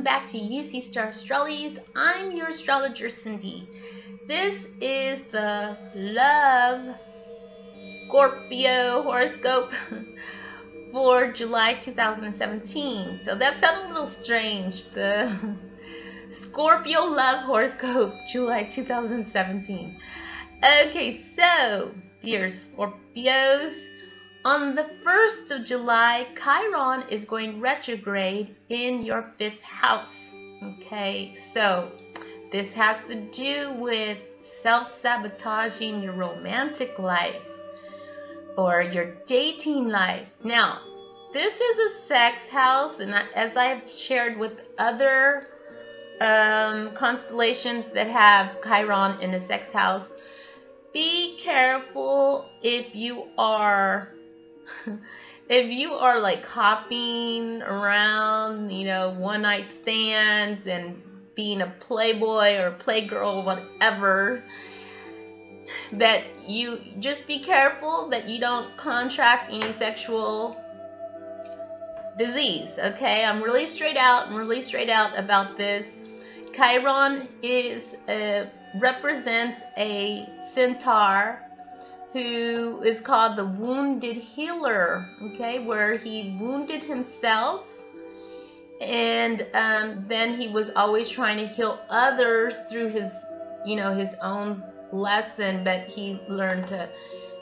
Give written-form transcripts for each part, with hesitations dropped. welcome back to UC Star Astralis. I'm your astrologer, Cyndi. This is the Love Scorpio horoscope for July 2017. So that sounds a little strange, the Scorpio Love horoscope July 2017. Okay, so dear Scorpios, on the 1st of July, Chiron is going retrograde in your 5th house. Okay, so this has to do with self-sabotaging your romantic life or your dating life. Now, this is a sex house, and as I've shared with other constellations that have Chiron in a sex house, be careful if you are like hopping around, you know, one-night stands and being a playboy or playgirl, whatever, that you just be careful that you don't contract any sexual disease, okay? I'm really straight out, about this. Chiron is represents a centaur who is called the wounded healer, okay, where he wounded himself and then he was always trying to heal others through his, you know, his own lesson, but he learned to,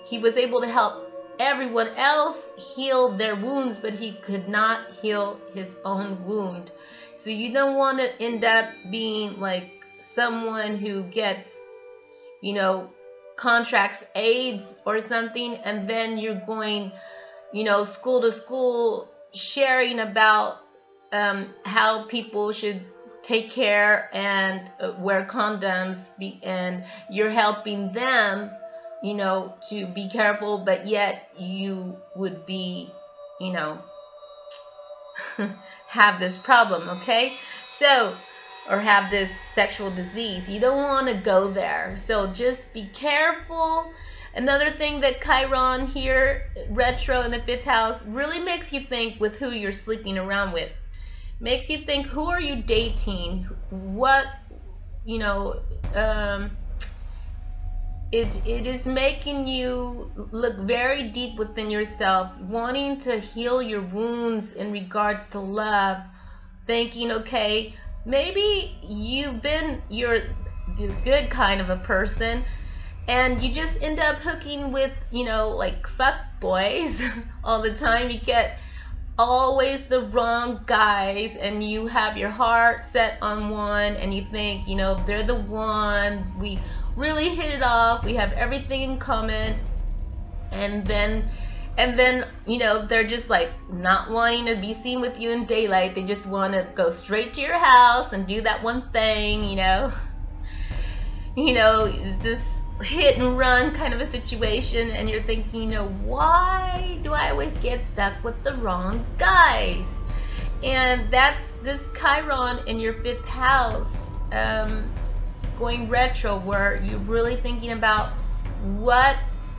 he was able to help everyone else heal their wounds, but he could not heal his own wound. So you don't want to end up being like someone who gets, you know, contracts AIDS or something, and then you're going, you know, school to school sharing about how people should take care and wear condoms, and you're helping them, you know, to be careful, but yet you would be, you know, have this problem, okay? So, or have this sexual disease. You don't want to go there. So just be careful. Another thing that Chiron here, retro in the 5th house, really makes you think with who you're sleeping around with. Makes you think, who are you dating? What, you know, it is making you look very deep within yourself, wanting to heal your wounds in regards to love, thinking, okay, maybe you've been, you're the good kind of a person, and you just end up hooking with, you know, like fuck boys all the time. You get always the wrong guys, and you have your heart set on one, and you think, you know, they're the one, we really hit it off, we have everything in common, and then you know, they're just like not wanting to be seen with you in daylight. They just want to go straight to your house and do that one thing, you know. You know, just hit and run kind of a situation, and you're thinking, you know, why do I always get stuck with the wrong guys? And that's this Chiron in your 5th house going retro, where you're really thinking about what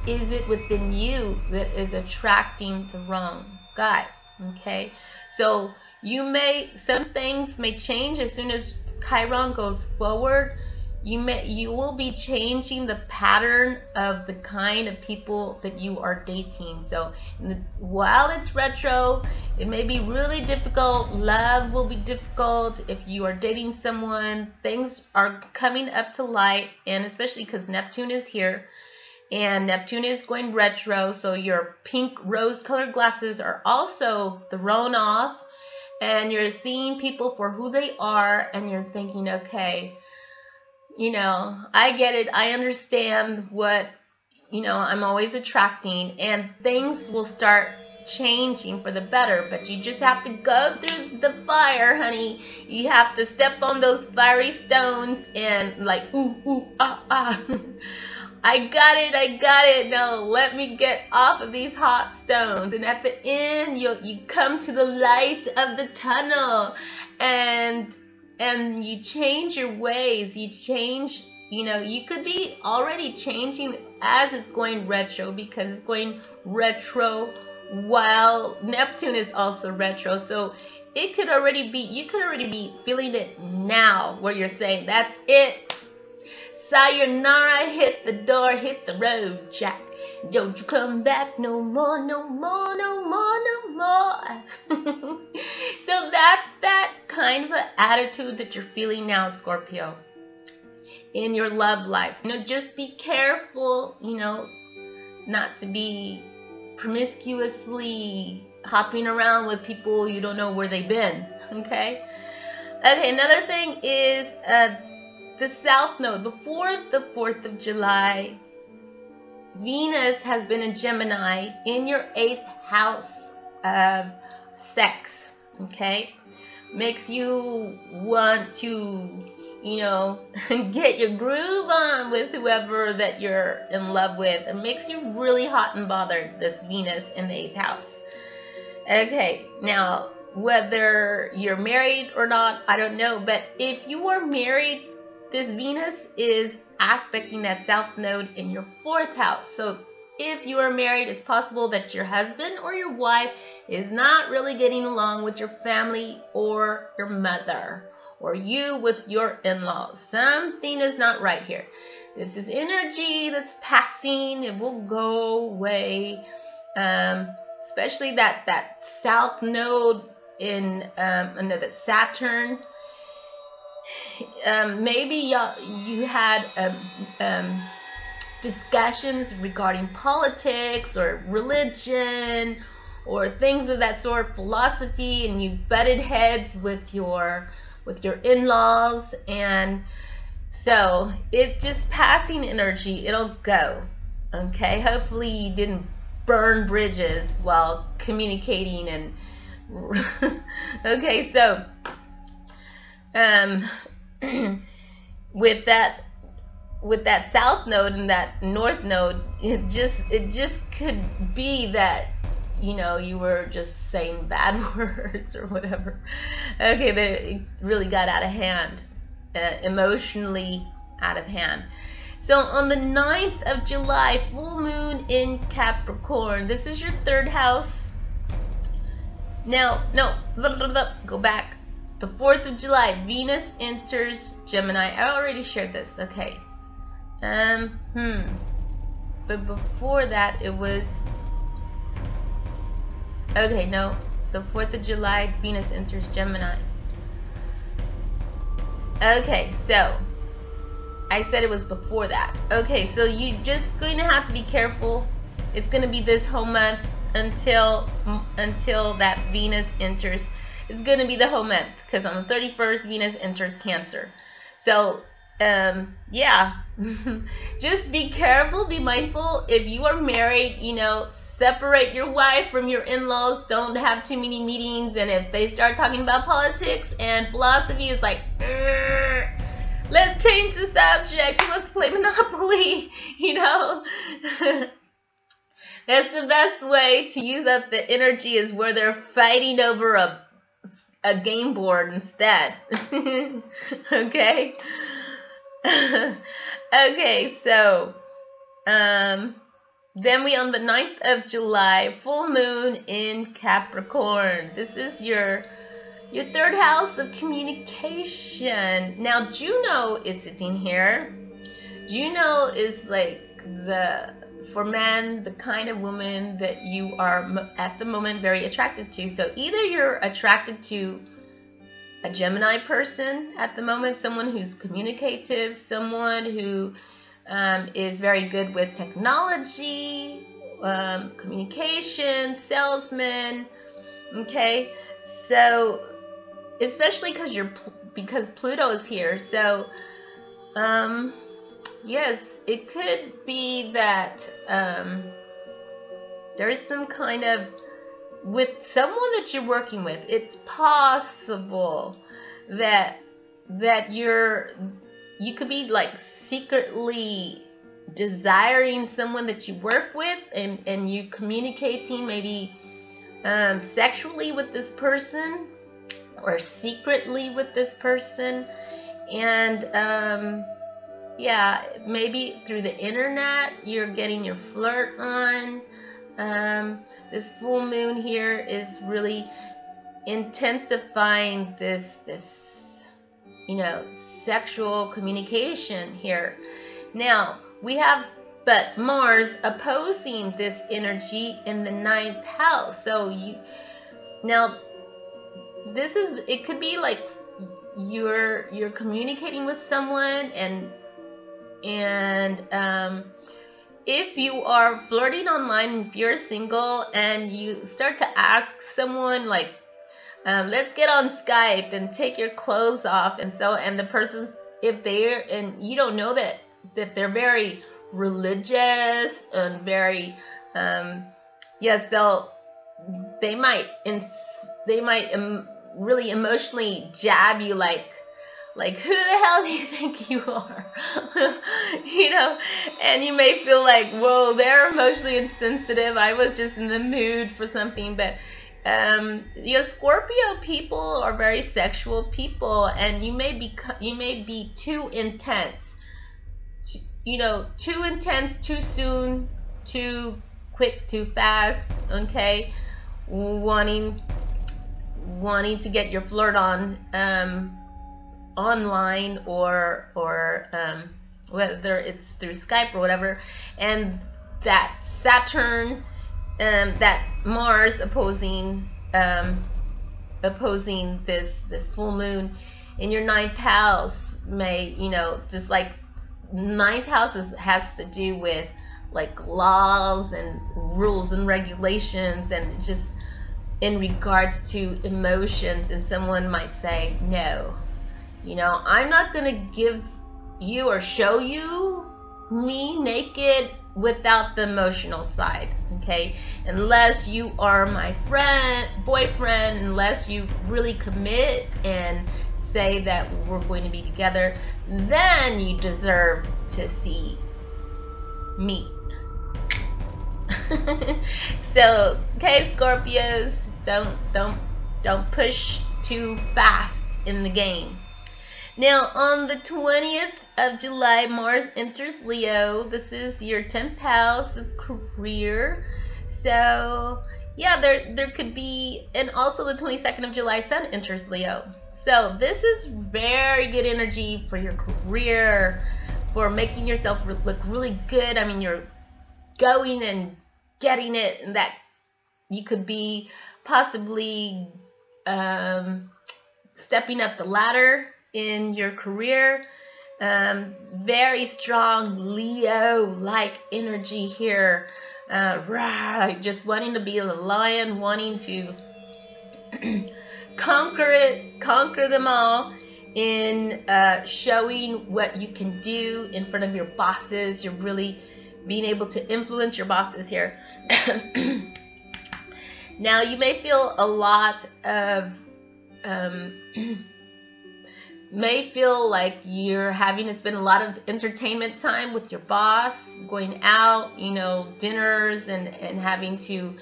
is it within you that is attracting the wrong guy, okay? So you may, some things may change as soon as Chiron goes forward. You will be changing the pattern of the kind of people that you are dating. So while it's retro, it may be really difficult. Love will be difficult if you are dating someone. Things are coming up to light, and especially because Neptune is here. And Neptune is going retro, so your pink rose-colored glasses are also thrown off, and you're seeing people for who they are, and you're thinking, okay, you know, I get it, I understand what, you know, I'm always attracting, and things will start changing for the better, but you just have to go through the fire, honey. You have to step on those fiery stones and like, ooh, ooh, ah, ah. I got it, I got it. Now let me get off of these hot stones. And at the end, you come to the light of the tunnel, and you change your ways. You change, you know, you could be already changing as it's going retro, because it's going retro while Neptune is also retro. So it could already be, you could already be feeling it now where you're saying, that's it. Sayonara, hit the door, hit the road, Jack. Don't you come back no more, no more, no more, no more. So that's that kind of an attitude that you're feeling now, Scorpio, in your love life. You know, just be careful, you know, not to be promiscuously hopping around with people you don't know where they've been, okay? Okay, another thing is the South Node. Before the 4th of July, Venus has been in Gemini in your 8th house of sex, okay? Makes you want to, you know, get your groove on with whoever that you're in love with. It makes you really hot and bothered, this Venus in the 8th house. Okay, now, whether you're married or not, I don't know, but if you are married, this Venus is aspecting that South Node in your 4th house. So if you are married, it's possible that your husband or your wife is not really getting along with your family or your mother, or you with your in-laws. Something is not right here. This is energy that's passing. It will go away. Especially that South Node in another Saturn. Maybe you had discussions regarding politics or religion or things of that sort, philosophy, and you butted heads with your in-laws, and so it's just passing energy. It'll go, okay? Hopefully you didn't burn bridges while communicating, and okay, so with that South Node and that North Node, it just could be that, you know, you were just saying bad words or whatever. Okay, but it really got out of hand, emotionally out of hand. So on the 9th of July, full moon in Capricorn. This is your 3rd house. Now, no, go back. The 4th of July, Venus enters Gemini. I already shared this. Okay. But before that, it was... Okay, no. The 4th of July, Venus enters Gemini. Okay, so... I said it was before that. Okay, so you're just going to have to be careful. It's going to be this whole month until that Venus enters. It's going to be the whole month, because on the 31st, Venus enters Cancer. So, yeah, just be careful, be mindful. If you are married, you know, separate your wife from your in-laws. Don't have too many meetings. And if they start talking about politics and philosophy, it's like, let's change the subject. Let's play Monopoly, you know. That's the best way to use up the energy, is where they're fighting over a game board instead. Okay. Okay, so then we on the 9th of July, full moon in Capricorn. This is your 3rd house of communication. Now Juno is sitting here. Juno is like for men, the kind of woman that you are at the moment very attracted to. So either you're attracted to a Gemini person at the moment, someone who's communicative, someone who is very good with technology, communication, salesman, okay? So, especially because Pluto is here, so yes, it could be that there is some kind of, with someone that you're working with, it's possible that you could be like secretly desiring someone that you work with, and you communicating maybe sexually with this person, or secretly with this person, and yeah, maybe through the internet you're getting your flirt on. This full moon here is really intensifying this sexual communication here. Now we have but Mars opposing this energy in the 9th house. So now this is, it could be like you're communicating with someone, and if you are flirting online, if you're single and you start to ask someone like, let's get on Skype and take your clothes off, and the person, if they're, and you don't know that they're very religious and very, yes, they might really emotionally jab you like who the hell do you think you are? And you may feel like, whoa, they're emotionally insensitive, I was just in the mood for something. But Scorpio people are very sexual people, and you may be too intense, too intense, too soon, too quick, too fast, okay, wanting to get your flirt on online or whether it's through Skype or whatever. And that Saturn, that Mars opposing this full moon in your 9th house may, just like 9th house has to do with like laws and rules and regulations, and just in regards to emotions. And someone might say, no, I'm not gonna give you or show you me naked without the emotional side, okay, unless you are my boyfriend, unless you really commit and say that we're going to be together, then you deserve to see me. So, okay, Scorpios, don't push too fast in the game. Now, on the 20th of July, Mars enters Leo. This is your 10th house of career. So, yeah, there could be, and also the 22nd of July, Sun enters Leo. So, this is very good energy for your career, for making yourself look really good. I mean, you're going and getting it, and that you could be possibly stepping up the ladder in your career. Very strong Leo-like energy here, right, just wanting to be a lion, wanting to conquer them all, in showing what you can do in front of your bosses. You're really being able to influence your bosses here. Now you may feel a lot of may feel like you're having to spend a lot of entertainment time with your boss, going out, dinners, and having to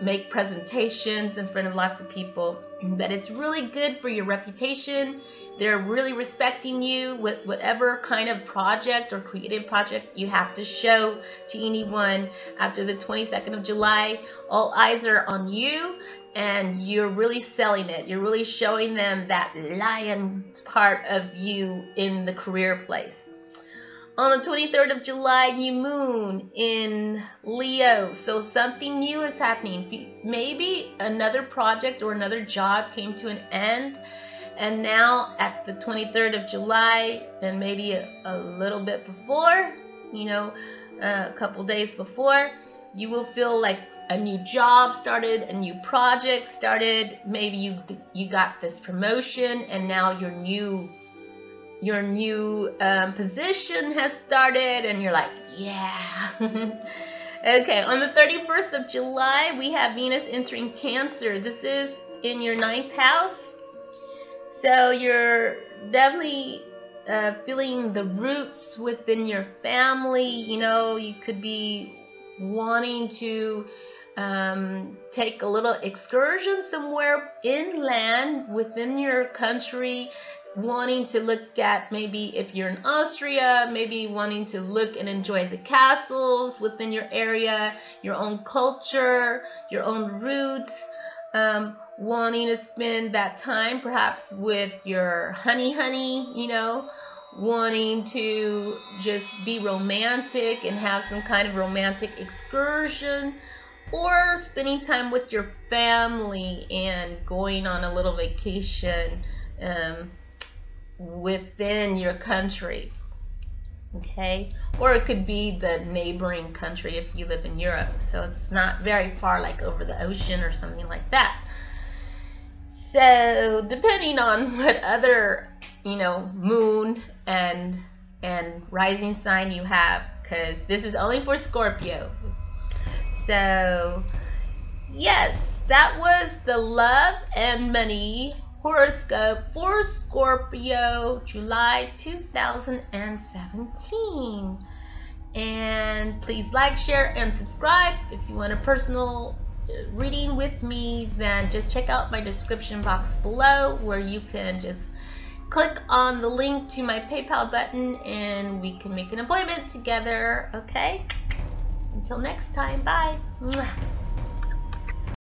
make presentations in front of lots of people. But it's really good for your reputation. They're really respecting you with whatever kind of project or creative project you have to show to anyone. After the 22nd of July, all eyes are on you, and you're really selling it. You're really showing them that lion part of you in the career place. On the 23rd of July, new moon in Leo. So something new is happening. Maybe another project or another job came to an end, and now at the 23rd of July, and maybe a little bit before, a couple days before, you will feel like a new job started, a new project started. Maybe you got this promotion, and now your new position has started, and you're like, yeah. Okay, on the 31st of July, we have Venus entering Cancer. This is in your 9th house. So you're definitely feeling the roots within your family. You could be wanting to take a little excursion somewhere inland within your country, wanting to look at, maybe if you're in Austria, maybe wanting to look and enjoy the castles within your area, your own culture, your own roots. wanting to spend that time perhaps with your honey, you know, wanting to just be romantic and have some kind of romantic excursion, or spending time with your family and going on a little vacation within your country, okay? Or it could be the neighboring country if you live in Europe, so it's not very far, like over the ocean or something like that. So depending on what other, you know, moon and rising sign you have, because this is only for Scorpio. So yes, that was the love and money horoscope for Scorpio, July 2017. And please like, share, and subscribe. If you want a personal reading with me, then just check out my description box below, where you can just click on the link to my PayPal button and we can make an appointment together, okay? Until next time, bye.